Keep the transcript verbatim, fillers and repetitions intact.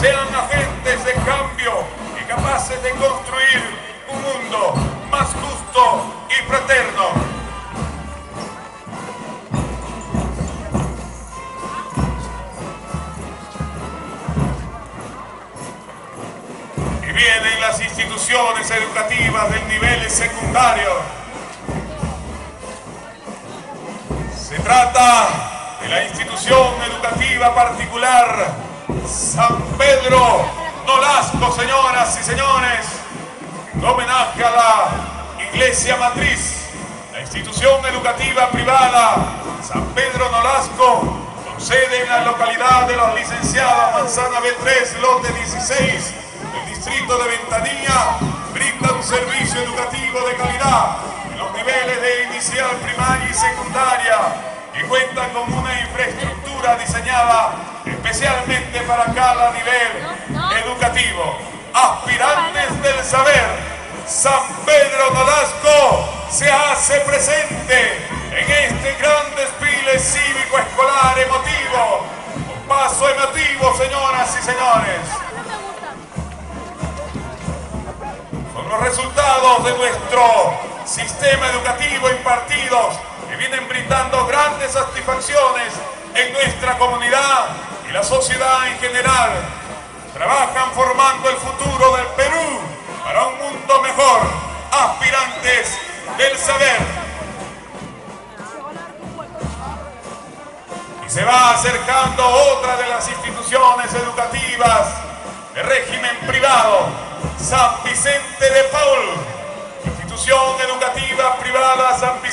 sean agentes de cambio y capaces de construir un mundo más justo y fraterno. Y vienen las instituciones educativas del nivel secundario. Se trata de la institución educativa particular San Pedro Nolasco, señoras y señores, en homenaje a la Iglesia Matriz, la institución educativa privada San Pedro Nolasco, con sede en la localidad de la licenciada Manzana B tres, lote dieciséis, del distrito de Ventanilla, brinda un servicio educativo de calidad en los niveles de inicial, primaria y secundaria, y cuentan con una infraestructura diseñada especialmente para cada nivel educativo. Aspirantes del saber, San Pedro Nolasco se hace presente en este gran desfile cívico escolar emotivo, un paso emotivo, señoras y señores. Los resultados de nuestro sistema educativo impartidos que vienen brindando grandes satisfacciones en nuestra comunidad y la sociedad en general, trabajan formando el futuro del Perú para un mundo mejor. Aspirantes del saber. Y se va acercando otra de las instituciones educativas de régimen privado, San Vicente de Paul, institución educativa privada San Vicente.